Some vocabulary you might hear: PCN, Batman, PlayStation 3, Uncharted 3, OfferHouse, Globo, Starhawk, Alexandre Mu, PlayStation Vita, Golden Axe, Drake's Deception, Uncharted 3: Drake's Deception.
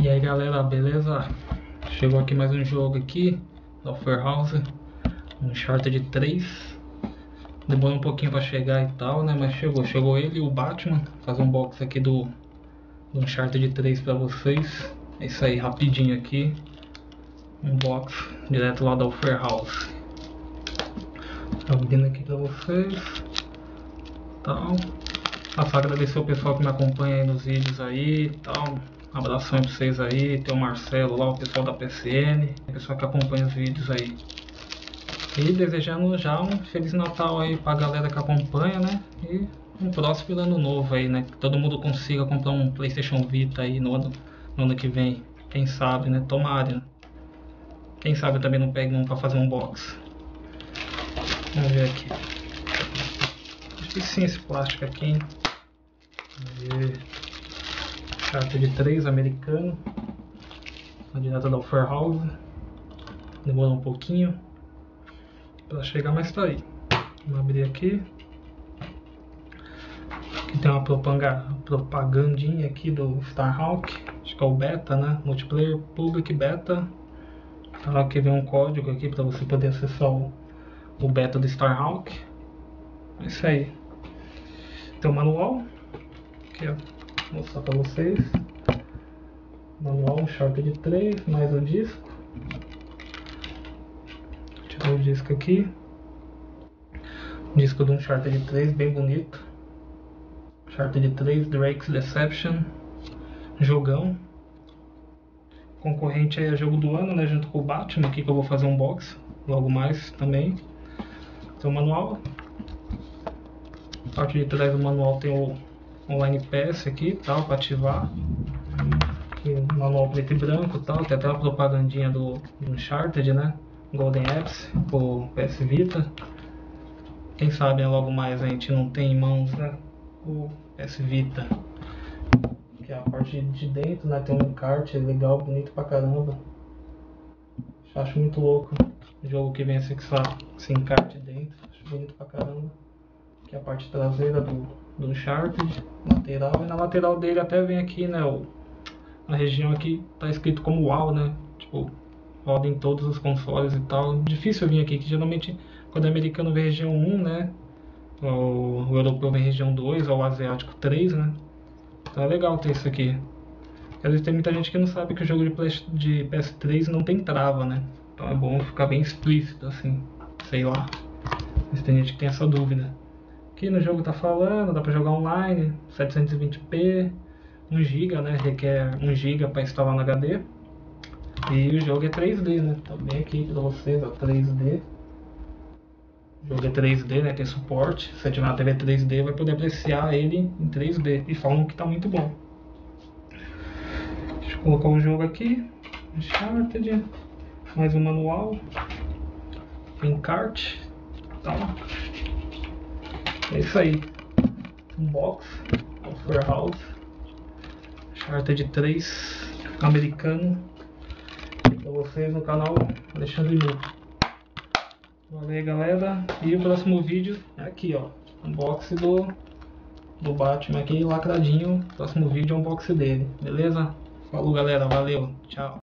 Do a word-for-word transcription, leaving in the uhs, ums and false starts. E aí galera, beleza? Chegou aqui mais um jogo aqui da OfferHouse, Uncharted três. Demorou um pouquinho para chegar e tal, né? Mas chegou, chegou ele e o Batman. Fazer um box aqui do, do Uncharted três para vocês. É isso aí, rapidinho aqui. Um box direto lá da OfferHouse. Abrindo aqui para vocês. Tal. Ah, só agradecer o pessoal que me acompanha aí nos vídeos aí e tal. Um abração aí pra vocês aí, tem o Marcelo lá, o pessoal da P C N, o pessoal que acompanha os vídeos aí. E desejando já um Feliz Natal aí pra galera que acompanha, né? E um próximo ano novo aí, né? Que todo mundo consiga comprar um PlayStation Vita aí no ano, no ano que vem. Quem sabe, né? Tomara, né? Quem sabe eu também não pego um pra fazer um box. Vamos ver aqui. Acho que sim, esse plástico aqui, hein? Vamos ver. Uncharted três americano, direto da OfferHouse. Demorou um pouquinho para chegar, mas tá aí. Vamos abrir aqui. Aqui tem uma propagandinha aqui do Starhawk, acho que é o beta, né? Multiplayer Public Beta. Tá, aqui vem um código aqui para você poder acessar o, o beta do Starhawk. É isso aí. Tem o manual aqui, ó. Vou mostrar para vocês. Manual Uncharted três, mais o disco. Tirou o disco aqui. Disco do Uncharted três, bem bonito. Uncharted três, Drake's Deception. Jogão. Concorrente aí é jogo do ano, né? Junto com o Batman aqui, que eu vou fazer um box logo mais também. Tem o manual. A parte de trás do manual tem o Online Pass aqui, tal, para ativar. Aqui, manual preto e branco, tal, tem até a propagandinha do, do Uncharted, né? Golden Axe, o P S Vita. Quem sabe, né, logo mais a gente não tem em mãos, né, o P S Vita. Aqui a parte de dentro, né, tem um encarte legal, bonito pra caramba. Acho muito louco o jogo que vem assim, que só se encarte dentro. Acho bonito pra caramba. Aqui a parte traseira do do Uncharted, lateral, e na lateral dele até vem aqui, né, o, a região aqui tá escrito como uau, né, tipo, roda em todos os consoles e tal. Difícil vir aqui, que geralmente quando o americano vem região um, né, o, o europeu vem região dois, ou o asiático três, né, então é legal ter isso aqui. Às vezes tem muita gente que não sabe que o jogo de, play, de P S três não tem trava, né, então é bom ficar bem explícito, assim, sei lá, mas tem gente que tem essa dúvida. Aqui no jogo tá falando, dá pra jogar online, setecentos e vinte p, um giga, né, requer um giga pra instalar no H D. E o jogo é três D, né, tá bem aqui pra vocês, ó, três D. O jogo é três D, né, tem suporte, se você tiver na T V três D vai poder apreciar ele em três D, e falam que tá muito bom. Deixa eu colocar o jogo aqui, Uncharted, mais um manual, encarte, tá. É isso aí, um box, OfferHouse, Uncharted três, americano, pra vocês no canal Alexandre Mu. Valeu galera, e o próximo vídeo é aqui, ó, um box do, do Batman aqui, lacradinho, o próximo vídeo é um box dele, beleza? Falou galera, valeu, tchau.